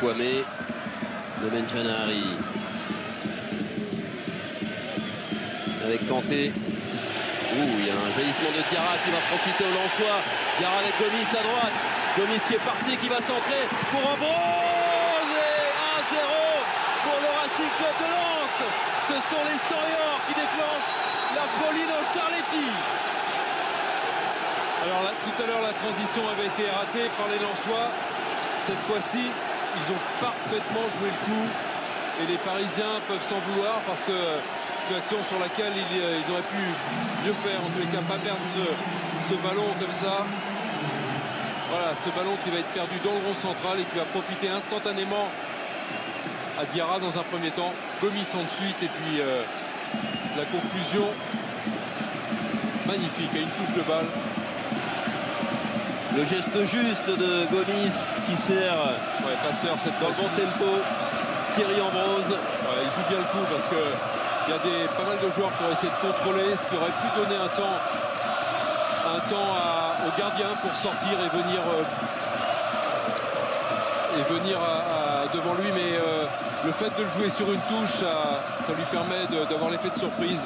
Kouame de Bencianari. Avec Kanté. Il y a un jaillissement de Diarra qui va profiter au Lensois. Diarra avec Gomis à droite. Gomis qui est parti, qui va centrer pour Ambrose. Et 1-0 pour le Racing Club de Lens. Ce sont les Soriors qui déclenchent la folie dans Charletti. Alors là, tout à l'heure, la transition avait été ratée par les Lensois. Cette fois-ci, ils ont parfaitement joué le coup. Et les Parisiens peuvent s'en vouloir parce que une action sur laquelle ils auraient pu mieux faire. En tous les cas, pas perdre ce ballon comme ça. Voilà, ce ballon qui va être perdu dans le rond central et qui va profiter instantanément à Diarra dans un premier temps. Gomis ensuite et puis la conclusion. Magnifique, à une touche de balle. Le geste juste de Gomis qui sert passeur cette dans le bon tempo. Thierry Ambrose. Ouais, il joue bien le coup parce que il y a pas mal de joueurs qui ont essayé de contrôler, ce qui aurait pu donner un temps aux gardiens pour sortir et venir devant lui. Mais le fait de le jouer sur une touche, ça lui permet d'avoir l'effet de surprise.